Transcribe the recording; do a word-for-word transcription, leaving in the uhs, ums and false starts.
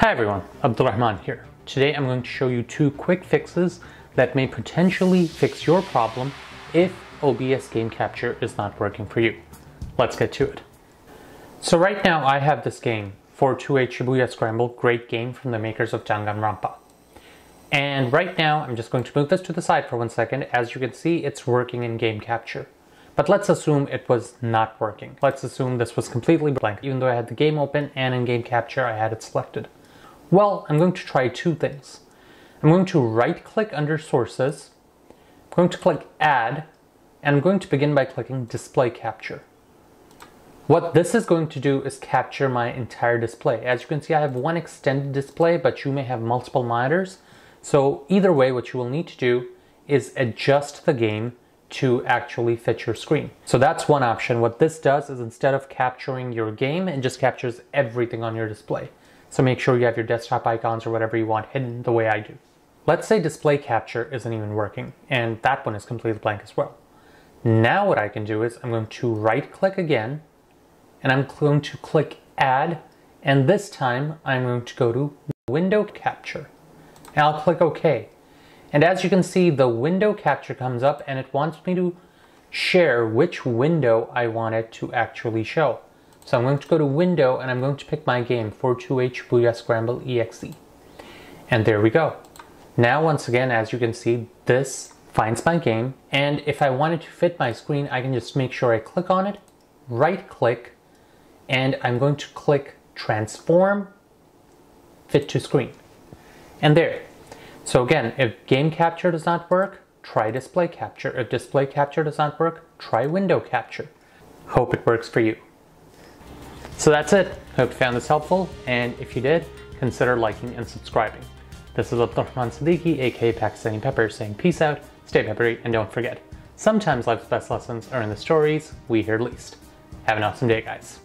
Hi everyone, Abdul Rehman here. Today I'm going to show you two quick fixes that may potentially fix your problem if O B S game capture is not working for you. Let's get to it. So right now I have this game, four two eight Shibuya Scramble, great game from the makers of Danganronpa. And right now I'm just going to move this to the side for one second. As you can see, it's working in game capture. But let's assume it was not working. Let's assume this was completely blank, even though I had the game open and in game capture I had it selected. Well, I'm going to try two things. I'm going to right-click under Sources, I'm going to click Add, and I'm going to begin by clicking Display Capture. What this is going to do is capture my entire display. As you can see, I have one extended display, but you may have multiple monitors. So either way, what you will need to do is adjust the game to actually fit your screen. So that's one option. What this does is instead of capturing your game, it just captures everything on your display. So make sure you have your desktop icons or whatever you want hidden the way I do. Let's say display capture isn't even working, and that one is completely blank as well. Now what I can do is I'm going to right click again, and I'm going to click Add, and this time I'm going to go to Window Capture. And I'll click OK. And as you can see, the window capture comes up and it wants me to share which window I want it to actually show. So I'm going to go to Window and I'm going to pick my game, four two eight Shibuya Scramble E X E. And there we go. Now once again, as you can see, this finds my game. And if I wanted to fit my screen, I can just make sure I click on it, right click, and I'm going to click Transform, Fit to Screen. And there. So again, if game capture does not work, try display capture. If display capture does not work, try window capture. Hope it works for you. So that's it. Hope you found this helpful, and if you did, consider liking and subscribing. This is Abdul Rehman Siddiqui, aka Pakistani Pepper, saying peace out, stay peppery, and don't forget, sometimes life's best lessons are in the stories we hear least. Have an awesome day, guys.